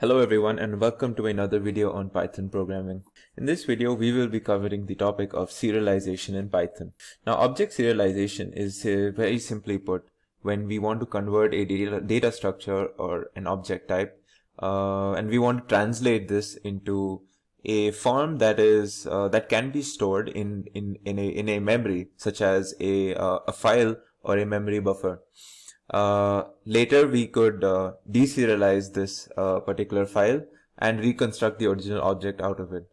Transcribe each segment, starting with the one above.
Hello everyone and welcome to another video on Python programming. In this video we will be covering the topic of serialization in Python. Now object serialization is very simply put when we want to convert a data structure or an object type and we want to translate this into a form that is that can be stored in a memory such as a file or a memory buffer. Later we could deserialize this particular file and reconstruct the original object out of it.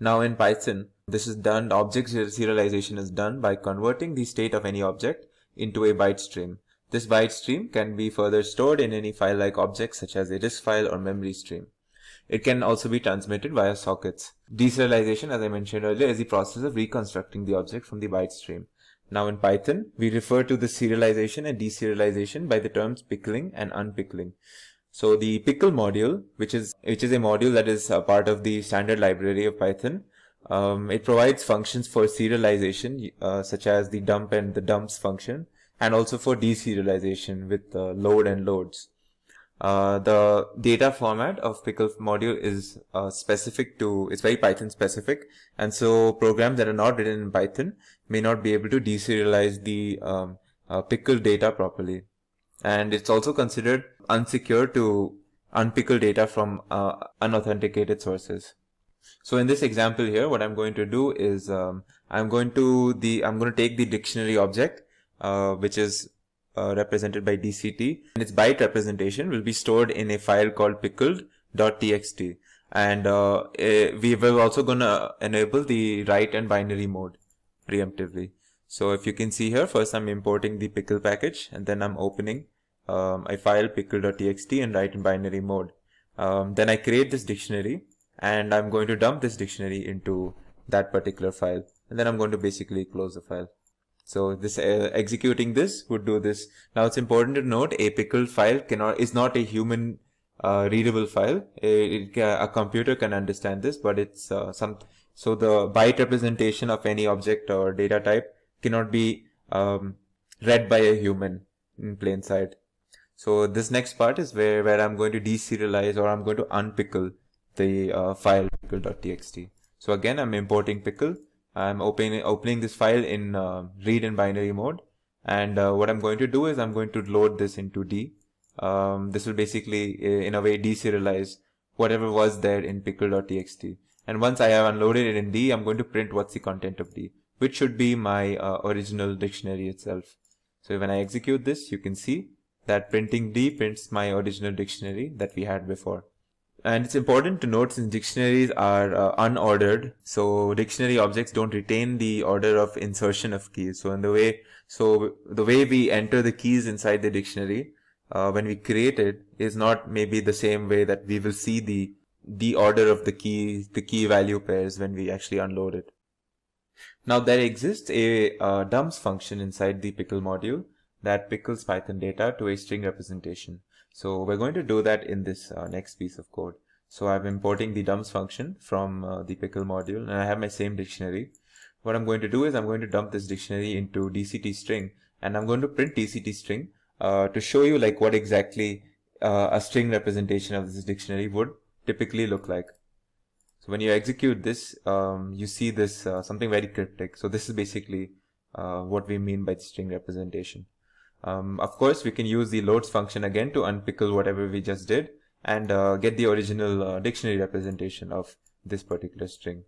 Now in Python this is done, object serialization is done by converting the state of any object into a byte stream. This byte stream can be further stored in any file like object such as a disk file or memory stream. It can also be transmitted via sockets. Deserialization, as I mentioned earlier, is the process of reconstructing the object from the byte stream. Now in Python, we refer to the serialization and deserialization by the terms pickling and unpickling. So the pickle module, which is a module that is a part of the standard library of Python, it provides functions for serialization, such as the dump and the dumps function, and also for deserialization with load and loads. The data format of pickle module is it's very Python specific, and so programs that are not written in Python may not be able to deserialize the pickle data properly. And it's also considered unsecure to unpickle data from unauthenticated sources. So in this example here, what I'm going to do is I'm going to take the dictionary object, which is represented by DCT, and its byte representation will be stored in a file called pickled.txt, and we will also gonna enable the write and binary mode preemptively. So if you can see here, first I'm importing the pickle package, and then I'm opening a file pickle.txt in write and binary mode. Then I create this dictionary and I'm going to dump this dictionary into that particular file, and then I'm going to basically close the file. So this executing this would do this. Now it's important to note a pickle file is not a human readable file. A computer can understand this, but it's so the byte representation of any object or data type cannot be read by a human in plain sight. So this next part is where I'm going to deserialize, or I'm going to unpickle the file pickle.txt. So again, I'm importing pickle. I'm opening this file in read and binary mode, and what I'm going to do is I'm going to load this into D. This will basically, in a way, deserialize whatever was there in pickle.txt. And once I have unloaded it in D, I'm going to print what's the content of D, which should be my original dictionary itself. So when I execute this, you can see that printing D prints my original dictionary that we had before. And it's important to note, since dictionaries are unordered, so dictionary objects don't retain the order of insertion of keys. So the way we enter the keys inside the dictionary when we create it is not maybe the same way that we will see the order of the key value pairs when we actually unload it. Now there exists a dumps function inside the pickle module that pickles Python data to a string representation. So we're going to do that in this next piece of code. So I'm importing the dumps function from the pickle module, and I have my same dictionary. What I'm going to do is I'm going to dump this dictionary into DCT string, and I'm going to print DCT string to show you like what exactly a string representation of this dictionary would typically look like. So when you execute this, you see this something very cryptic. So this is basically what we mean by the string representation. Of course, we can use the loads function again to unpickle whatever we just did and get the original dictionary representation of this particular string.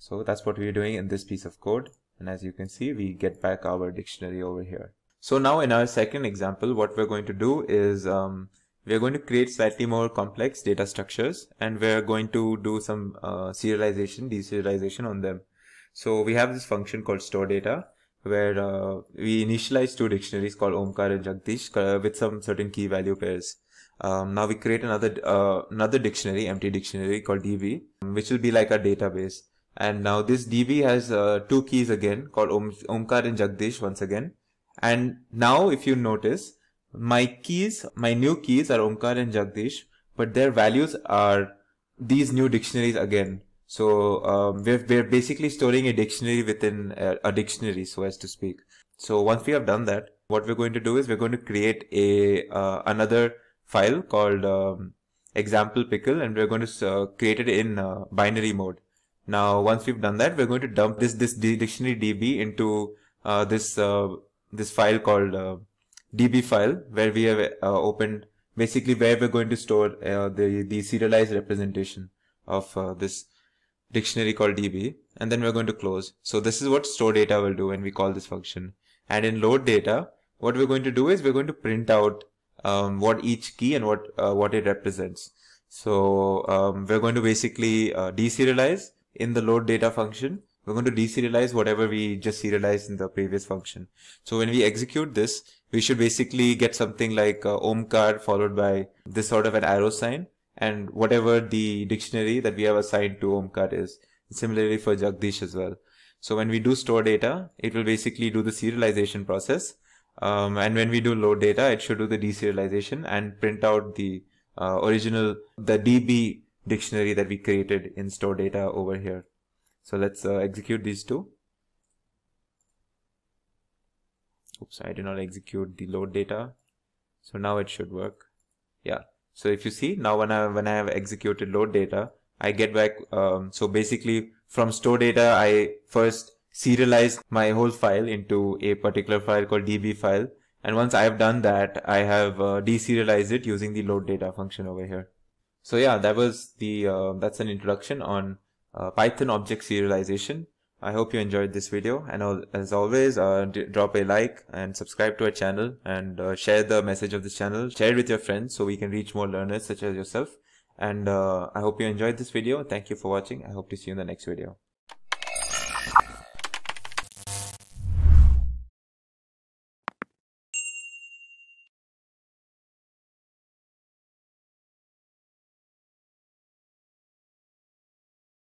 So that's what we're doing in this piece of code. And as you can see, we get back our dictionary over here. So now in our second example, what we're going to do is we're going to create slightly more complex data structures, and we're going to do some serialization, deserialization on them. So we have this function called storeData, where we initialize two dictionaries called Omkar and Jagdish with some certain key value pairs. Now we create another dictionary, empty dictionary called DB, which will be like our database. And now this DB has two keys again called Omkar and Jagdish once again. And now if you notice, my new keys are Omkar and Jagdish, but their values are these new dictionaries again. So we're basically storing a dictionary within a dictionary, so as to speak. So once we have done that, what we're going to do is we're going to create another file called example pickle, and we're going to create it in binary mode. Now, once we've done that, we're going to dump this dictionary db into this file called db file, where we have opened, basically where we're going to store the serialized representation of this dictionary called db, and then we're going to close. So this is what store data will do when we call this function. And in load data, what we're going to do is we're going to print out what each key and what it represents. So we're going to basically deserialize in the load data function. We're going to deserialize whatever we just serialized in the previous function. So when we execute this, we should basically get something like omkar followed by this sort of an arrow sign, and whatever the dictionary that we have assigned to omkar is. Similarly for Jagdish as well. So when we do store data, it will basically do the serialization process. And when we do load data, it should do the deserialization and print out the original, the DB dictionary that we created in store data over here. So let's execute these two. Oops, I did not execute the load data. So now it should work. Yeah. So if you see now, when I have executed load data, I get back. So basically from store data, I first serialized my whole file into a particular file called db file. And once I have done that, I have deserialized it using the load data function over here. So yeah, that was the, that's an introduction on Python object serialization. I hope you enjoyed this video, and as always, drop a like and subscribe to our channel, and share the message of this channel. Share it with your friends so we can reach more learners such as yourself. And I hope you enjoyed this video. Thank you for watching. I hope to see you in the next video.